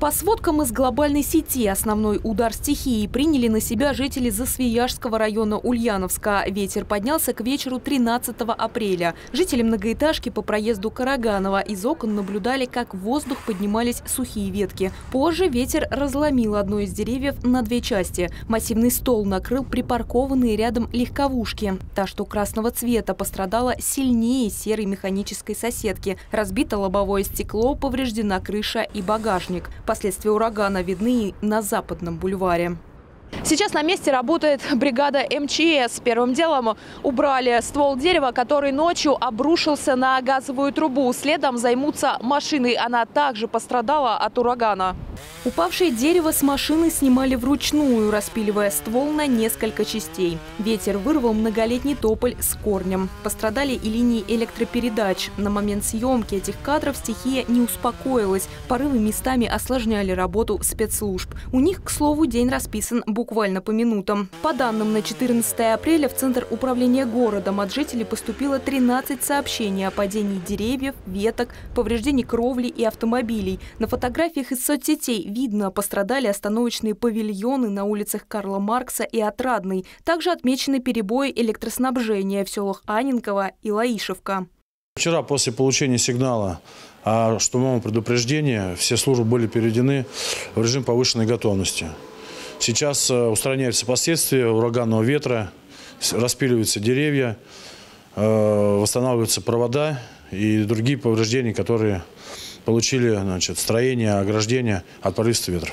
По сводкам из глобальной сети основной удар стихии приняли на себя жители Засвияжского района Ульяновска. Ветер поднялся к вечеру 13 апреля. Жители многоэтажки по проезду Караганова из окон наблюдали, как в воздух поднимались сухие ветки. Позже ветер разломил одно из деревьев на две части. Массивный стол накрыл припаркованные рядом легковушки. Та, что красного цвета, пострадала сильнее серой механической соседки. Разбито лобовое стекло, повреждена крыша и багажник. Последствия урагана видны на Западном бульваре. Сейчас на месте работает бригада МЧС. Первым делом убрали ствол дерева, который ночью обрушился на газовую трубу. Следом займутся машиной. Она также пострадала от урагана. Упавшее дерево с машины снимали вручную, распиливая ствол на несколько частей. Ветер вырвал многолетний тополь с корнем. Пострадали и линии электропередач. На момент съемки этих кадров стихия не успокоилась. Порывы местами осложняли работу спецслужб. У них, к слову, день расписан буквально по минутам. По данным на 14 апреля в Центр управления городом от жителей поступило 13 сообщений о падении деревьев, веток, повреждении кровли и автомобилей. На фотографиях из соцсетей видно, пострадали остановочные павильоны на улицах Карла Маркса и Отрадной. Также отмечены перебои электроснабжения в селах Аненково и Лаишевка. Вчера после получения сигнала о штурмовом предупреждении все службы были переведены в режим повышенной готовности. Сейчас устраняются последствия ураганного ветра, распиливаются деревья, восстанавливаются провода и другие повреждения, которые получили, значит, строение, ограждение от порывистых ветров.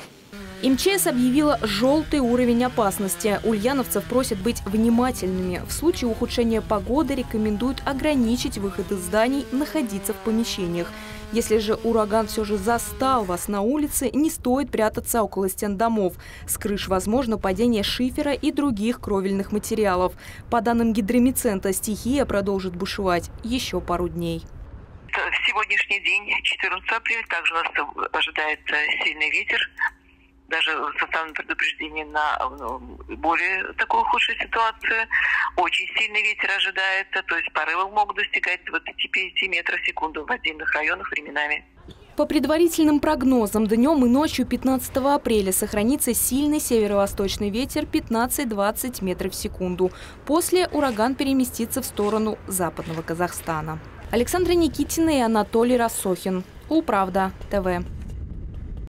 МЧС объявила желтый уровень опасности. Ульяновцев просят быть внимательными. В случае ухудшения погоды рекомендуют ограничить выход из зданий, находиться в помещениях. Если же ураган все же застал вас на улице, не стоит прятаться около стен домов. С крыш возможно падение шифера и других кровельных материалов. По данным Гидрометцентра, стихия продолжит бушевать еще пару дней. В сегодняшний день, 14 апреля, также нас ожидается сильный ветер. Даже составлено предупреждение на более такую худшую ситуацию. Очень сильный ветер ожидается, то есть порывы могут достигать 25 метров в секунду в отдельных районах временами. По предварительным прогнозам, днем и ночью 15 апреля сохранится сильный северо-восточный ветер 15-20 метров в секунду. После ураган переместится в сторону Западного Казахстана. Александр Никитин и Анатолий Рассохин. УлПравда ТВ.